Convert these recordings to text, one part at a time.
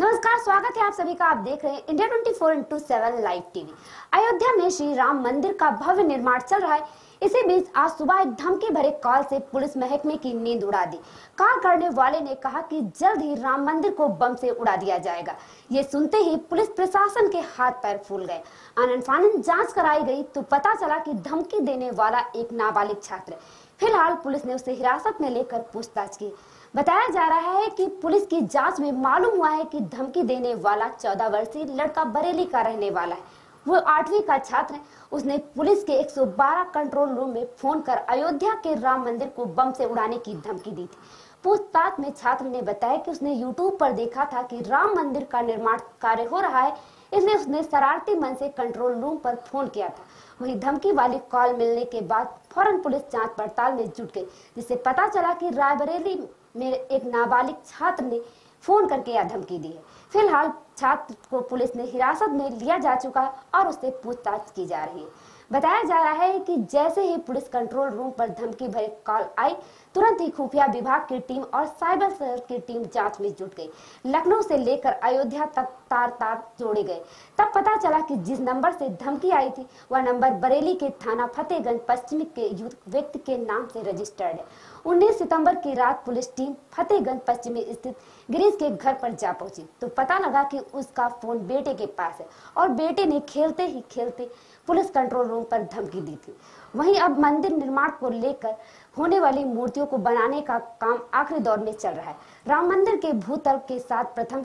नमस्कार, स्वागत है आप सभी का। आप देख रहे हैं India 24x7 live TV. Ayodhya में श्री राम मंदिर का भव्य निर्माण चल रहा है। इसी बीच आज सुबह एक धमकी भरे कॉल से पुलिस महकमे की नींद उड़ा दी। कॉल करने वाले ने कहा कि जल्द ही राम मंदिर को बम से उड़ा दिया जाएगा। ये सुनते ही पुलिस प्रशासन के हाथ पैर फूल गए। आनन-फानन जांच कराई गई तो पता चला कि धमकी देने वाला एक नाबालिग छात्र। फिलहाल पुलिस ने उसे हिरासत में लेकर पूछताछ की। बताया जा रहा है कि पुलिस की जांच में मालूम हुआ है कि धमकी देने वाला 14 वर्षीय लड़का बरेली का रहने वाला है। वो 8वीं का छात्र है। उसने पुलिस के 112 कंट्रोल रूम में फोन कर अयोध्या के राम मंदिर को बम से उड़ाने की धमकी दी थी। पूछताछ में छात्र ने बताया कि उसने यूट्यूब पर देखा था कि राम मंदिर का निर्माण कार्य हो रहा है, इसलिए उसने शरारती मन से कंट्रोल रूम पर फोन किया था। वही धमकी वाली कॉल मिलने के बाद फौरन पुलिस जांच पड़ताल में जुट गई, जिससे पता चला कि रायबरेली में एक नाबालिग छात्र ने फोन करके यह धमकी दी है। फिलहाल छात्र को पुलिस ने हिरासत में लिया जा चुका है और उससे पूछताछ की जा रही है। बताया जा रहा है कि जैसे ही पुलिस कंट्रोल रूम पर धमकी भरे कॉल आई, तुरंत ही खुफिया विभाग की टीम और साइबर सेल की टीम जांच में जुट गई। लखनऊ से लेकर अयोध्या तक तार तार जोड़े गए। तब पता चला कि जिस नंबर से धमकी आई थी वह नंबर बरेली के थाना फतेहगंज पश्चिमी के व्यक्ति के नाम से रजिस्टर्ड है। 19 सितम्बर की रात पुलिस टीम फतेहगंज पश्चिमी स्थित गिरीश के घर पर जा पहुंची तो पता लगा कि उसका फोन बेटे के पास है और बेटे ने खेलते ही खेलते पुलिस कंट्रोल रूम पर धमकी दी थी। वहीं अब मंदिर निर्माण को लेकर होने वाली मूर्तियों को बनाने का काम आखिरी दौर में चल रहा है। राम मंदिर के भूतल के साथ प्रथम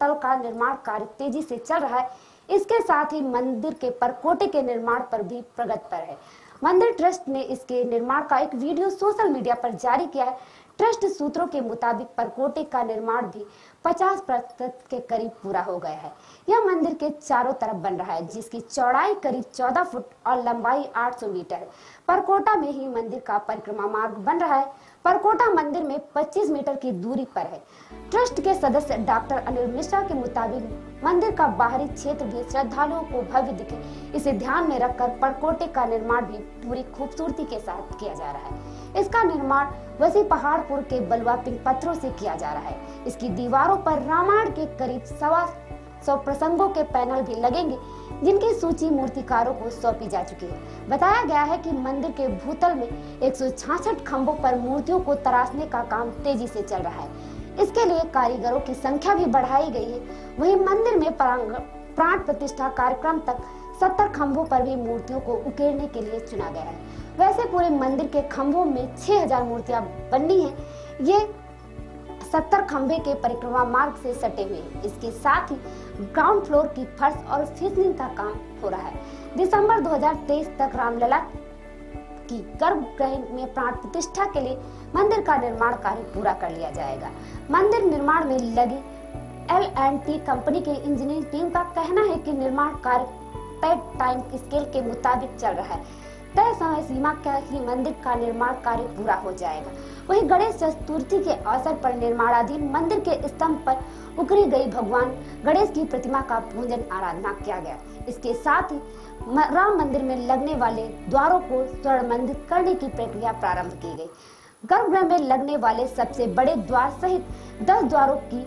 तल का निर्माण कार्य तेजी से चल रहा है। इसके साथ ही मंदिर के परकोटे के निर्माण पर भी प्रगति पर है। मंदिर ट्रस्ट ने इसके निर्माण का एक वीडियो सोशल मीडिया पर जारी किया है। ट्रस्ट सूत्रों के मुताबिक परकोटे का निर्माण भी 50% के करीब पूरा हो गया है। यह मंदिर के चारों तरफ बन रहा है, जिसकी चौड़ाई करीब 14 फुट और लंबाई 800 मीटर है। परकोटा में ही मंदिर का परिक्रमा मार्ग बन रहा है। परकोटा मंदिर में 25 मीटर की दूरी पर है। ट्रस्ट के सदस्य डॉक्टर अनिल मिश्रा के मुताबिक मंदिर का बाहरी क्षेत्र भी श्रद्धालुओं को भव्य दिखे, इसे ध्यान में रखकर परकोटे का निर्माण भी पूरी खूबसूरती के साथ किया जा रहा है। इसका निर्माण वसी पहाड़पुर के बलुआ पिंक पत्थरों से किया जा रहा है। इसकी दीवारों पर रामायण के करीब 125 प्रसंगों के पैनल भी लगेंगे, जिनकी सूची मूर्तिकारों को सौंपी जा चुकी है। बताया गया है कि मंदिर के भूतल में 166 खम्भों पर मूर्तियों को तराशने का काम तेजी से चल रहा है। इसके लिए कारीगरों की संख्या भी बढ़ाई गई है। वही मंदिर में प्राण प्रतिष्ठा कार्यक्रम तक 70 खम्भों पर भी मूर्तियों को उकेरने के लिए चुना गया है। वैसे पूरे मंदिर के खम्भों में 6000 मूर्तियां बननी है। ये 70 खम्भे के परिक्रमा मार्ग से सटे हुए हैं। इसके साथ ही ग्राउंड फ्लोर की फर्श और फिनिशिंग का काम हो रहा है। दिसंबर 2023 तक राम लला की गर्भगृह में प्राण प्रतिष्ठा के लिए मंदिर का निर्माण कार्य पूरा कर लिया जाएगा। मंदिर निर्माण में लगी L&T कंपनी की इंजीनियरिंग टीम का कहना है कि निर्माण कार्य तय टाइम स्केल के मुताबिक चल रहा है। तय समय सीमा के ही मंदिर का निर्माण कार्य पूरा हो जाएगा। वहीं गणेश चतुर्थी के अवसर पर निर्माणाधीन मंदिर के स्तंभ पर उकरी गई भगवान गणेश की प्रतिमा का पूजन आराधना किया गया। इसके साथ ही राम मंदिर में लगने वाले द्वारों को स्वर्णमंडित करने की प्रक्रिया प्रारंभ की गई। गर्भगृह में लगने वाले सबसे बड़े द्वार सहित 10 द्वारों की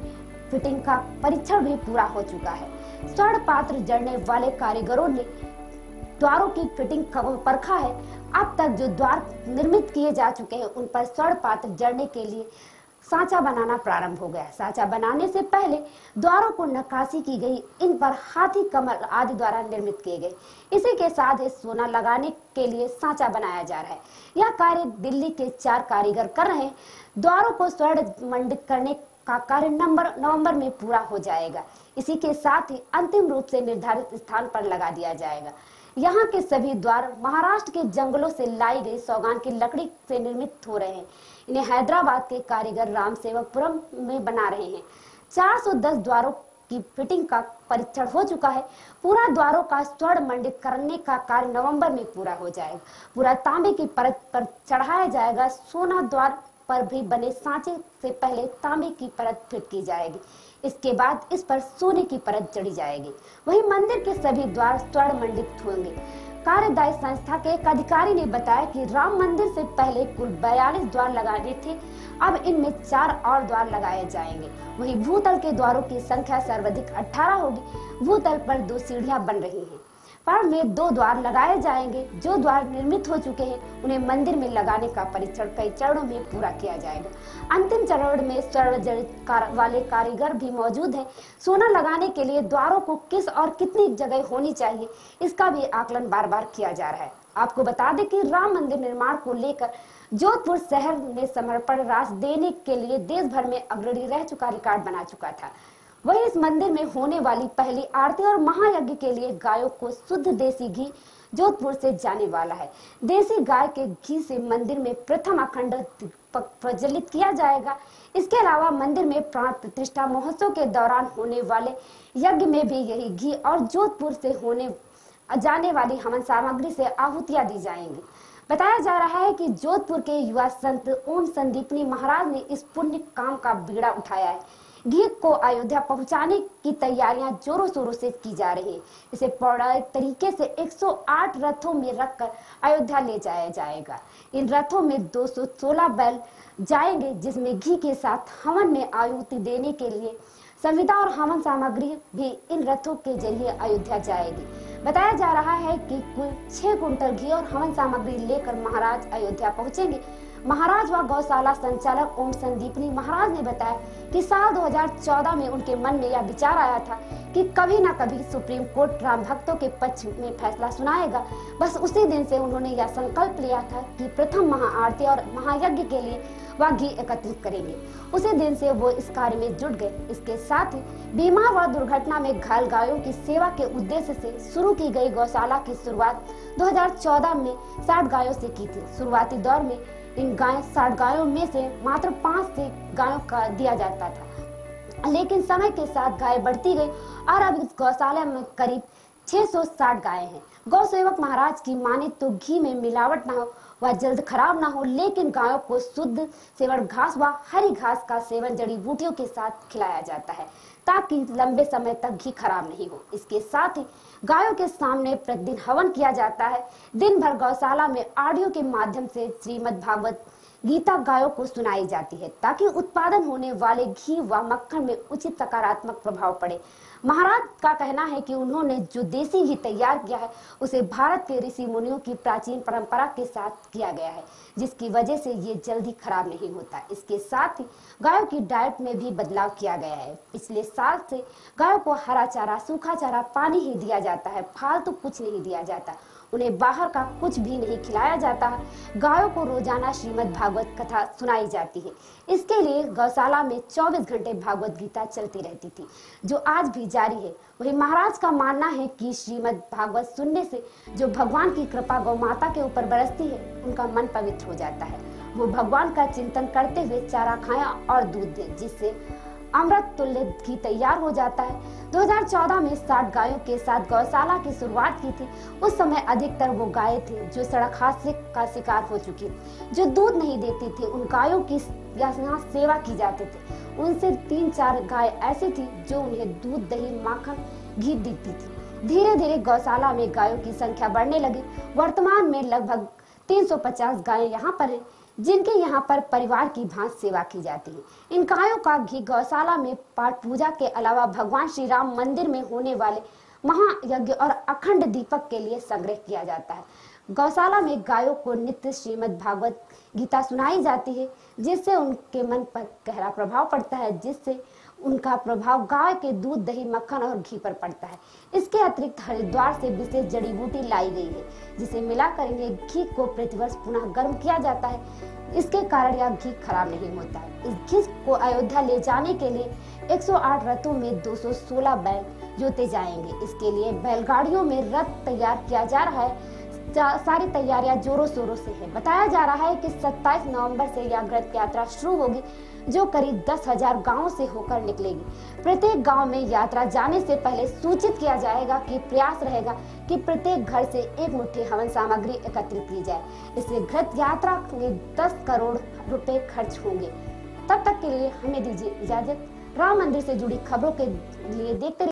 फिटिंग का परीक्षण भी पूरा हो चुका है। स्वर्ण पात्र जड़ने वाले कारीगरों ने द्वारों की फिटिंग परखा है। अब तक जो द्वार निर्मित किए जा चुके हैं उन पर स्वर्ण पात्र जड़ने के लिए सांचा बनाना प्रारंभ हो गया। सांचा बनाने से पहले द्वारों को नक्काशी की गई। इन पर हाथी कमल आदि द्वारा निर्मित किए गए। इसी के साथ ही सोना लगाने के लिए सांचा बनाया जा रहा है। यह कार्य दिल्ली के 4 कारीगर कर रहे हैं। द्वारों को स्वर्ण मंडित करने का कार्य नवंबर में पूरा हो जाएगा। इसी के साथ ही अंतिम रूप से निर्धारित स्थान पर लगा दिया जाएगा। यहाँ के सभी द्वार महाराष्ट्र के जंगलों से लाई गई सौगान की लकड़ी से निर्मित हो रहे हैं। इन्हें हैदराबाद के कारीगर राम सेवापुरम में बना रहे हैं। 410 द्वारों की फिटिंग का परीक्षण हो चुका है। पूरा द्वारों का स्वर्ण मंडित करने का कार्य नवंबर में पूरा हो जाएगा। पूरा तांबे की परत पर चढ़ाया जाएगा। सोना द्वार पर भी बने सांचे से पहले तांबे की परत फिट की जाएगी, इसके बाद इस पर सोने की परत जड़ी जाएगी। वहीं मंदिर के सभी द्वार स्वर्ण मंडित होंगे। कार्यदायी संस्था के एक अधिकारी ने बताया कि राम मंदिर से पहले कुल 42 द्वार लगाने थे, अब इनमें 4 और द्वार लगाए जाएंगे। वहीं भूतल के द्वारों की संख्या सर्वाधिक 18 होगी। भूतल पर 2 सीढ़ियां बन रही हैं। पर में 2 द्वार लगाए जाएंगे। जो द्वार निर्मित हो चुके हैं उन्हें मंदिर में लगाने का परीक्षण कई चरणों में पूरा किया जाएगा। अंतिम चरण में स्वर्ण जड़ित वाले कारीगर भी मौजूद हैं। सोना लगाने के लिए द्वारों को किस और कितनी जगह होनी चाहिए इसका भी आकलन बार बार किया जा रहा है। आपको बता दें कि राम मंदिर निर्माण को लेकर जोधपुर शहर में समर्पण राशि देने के लिए देश भर में अग्रणी रह चुका रिकॉर्ड बना चुका था। वहीं इस मंदिर में होने वाली पहली आरती और महायज्ञ के लिए गायों को शुद्ध देसी घी जोधपुर से जाने वाला है। देसी गाय के घी से मंदिर में प्रथम अखंड दीपक प्रज्वलित किया जाएगा। इसके अलावा मंदिर में प्राण प्रतिष्ठा महोत्सव के दौरान होने वाले यज्ञ में भी यही घी और जोधपुर से होने जाने वाली हवन सामग्री से आहुतियां दी जाएंगी। बताया जा रहा है कि जोधपुर के युवा संत ओम संदीपनी महाराज ने इस पुण्य काम का बीड़ा उठाया है। घी को अयोध्या पहुंचाने की तैयारियां जोरों शोरों से की जा रही है। इसे पौराणिक तरीके से 108 रथों में रखकर अयोध्या ले जाया जाएगा। इन रथों में 216 बैल जाएंगे, जिसमें घी के साथ हवन में आहुति देने के लिए संविदा और हवन सामग्री भी इन रथों के जरिए अयोध्या जाएगी। बताया जा रहा है कि कुल 6 कुंटल घी और हवन सामग्री लेकर महाराज अयोध्या पहुंचेंगे। महाराज व गौशाला संचालक ओम संदीपनी महाराज ने बताया कि साल 2014 में उनके मन में यह विचार आया था कि कभी न कभी सुप्रीम कोर्ट राम भक्तों के पक्ष में फैसला सुनाएगा। बस उसी दिन से उन्होंने यह संकल्प लिया था कि प्रथम महाआरती और महायज्ञ के लिए वह घी एकत्रित करेंगे। उसी दिन से वो इस कार्य में जुट गए। इसके साथ ही बीमार व दुर्घटना में घायल गायों की सेवा के उद्देश्य से शुरू की गई गौशाला की शुरुआत 2014 में 60 गायों से की थी। शुरुआती दौर में इन 60 गायों में से मात्र 5 गायों का दिया जाता था, लेकिन समय के साथ गाय बढ़ती गई और अब इस गौशाला में करीब 660 गाय हैं। गौ सेवक महाराज की माने तो घी में मिलावट ना हो वह जल्द खराब ना हो, लेकिन गायों को शुद्ध सेवन घास व हरी घास का सेवन जड़ी बूटियों के साथ खिलाया जाता है ताकि लंबे समय तक घी खराब नहीं हो। इसके साथ ही गायों के सामने प्रतिदिन हवन किया जाता है। दिन भर गौशाला में ऑडियो के माध्यम से श्रीमद् भागवत गीता गायों को सुनाई जाती है ताकि उत्पादन होने वाले घी व मक्खन में उचित सकारात्मक प्रभाव पड़े। महाराज का कहना है कि उन्होंने जो देसी घी तैयार किया है उसे भारत के ऋषि मुनियों की प्राचीन परंपरा के साथ किया गया है, जिसकी वजह से ये जल्दी खराब नहीं होता। इसके साथ ही गायों की डाइट में भी बदलाव किया गया है। पिछले साल से गायों को हरा चारा, सूखा चारा, पानी ही दिया जाता है, फालतू कुछ नहीं दिया जाता। उन्हें बाहर का कुछ भी नहीं खिलाया जाता है। गायों को रोजाना श्रीमद् भागवत कथा सुनाई जाती है। इसके लिए गौशाला में 24 घंटे भागवत गीता चलती रहती थी, जो आज भी जारी है। वहीं महाराज का मानना है कि श्रीमद् भागवत सुनने से जो भगवान की कृपा गौ माता के ऊपर बरसती है उनका मन पवित्र हो जाता है। वो भगवान का चिंतन करते हुए चारा खाएं और दूध दें, जिससे अमृत तुल्य घी तैयार हो जाता है। 2014 में 60 गायों के साथ गौशाला की शुरुआत की थी। उस समय अधिकतर वो गायें थी जो सड़क हादसे का शिकार हो चुकी, जो दूध नहीं देती थी। उन गायों की यहाँ सेवा की जाती थी। उनसे 3-4 गाय ऐसी थी जो उन्हें दूध, दही, माखन, घी देती थी। धीरे धीरे गौशाला में गायों की संख्या बढ़ने लगी। वर्तमान में लगभग 350 गायें यहाँ पर है, जिनके यहाँ पर परिवार की भांति सेवा की जाती है। इन गायों का घी गौशाला में पाठ पूजा के अलावा भगवान श्री राम मंदिर में होने वाले महायज्ञ और अखंड दीपक के लिए संग्रह किया जाता है। गौशाला में गायों को नित्य श्रीमद् भागवत गीता सुनाई जाती है, जिससे उनके मन पर गहरा प्रभाव पड़ता है, जिससे उनका प्रभाव गाय के दूध, दही, मक्खन और घी पर पड़ता है। इसके अतिरिक्त हरिद्वार से विशेष जड़ी बूटी लाई गई है, जिसे मिलाकर इन्हें घी को प्रतिवर्ष पुनः गर्म किया जाता है। इसके कारण यह घी खराब नहीं होता। इस घी को अयोध्या ले जाने के लिए 108 रथों में 216 बैल जोते जाएंगे। इसके लिए बैलगाड़ियों में रथ तैयार किया जा रहा है। सारी तैयारियां जोरों शोरों से है। बताया जा रहा है कि 27 नवंबर से यह रथ यात्रा शुरू होगी, जो करीब 10,000 गाँव से होकर निकलेगी। प्रत्येक गांव में यात्रा जाने से पहले सूचित किया जाएगा कि प्रयास रहेगा कि प्रत्येक घर से 1 मुट्ठी हवन सामग्री एकत्रित की जाए। इससे रथ यात्रा में 10 करोड़ रुपए खर्च होंगे। तब तक के लिए हमें दीजिए इजाजत। राम मंदिर से जुड़ी खबरों के लिए देखते रहिए।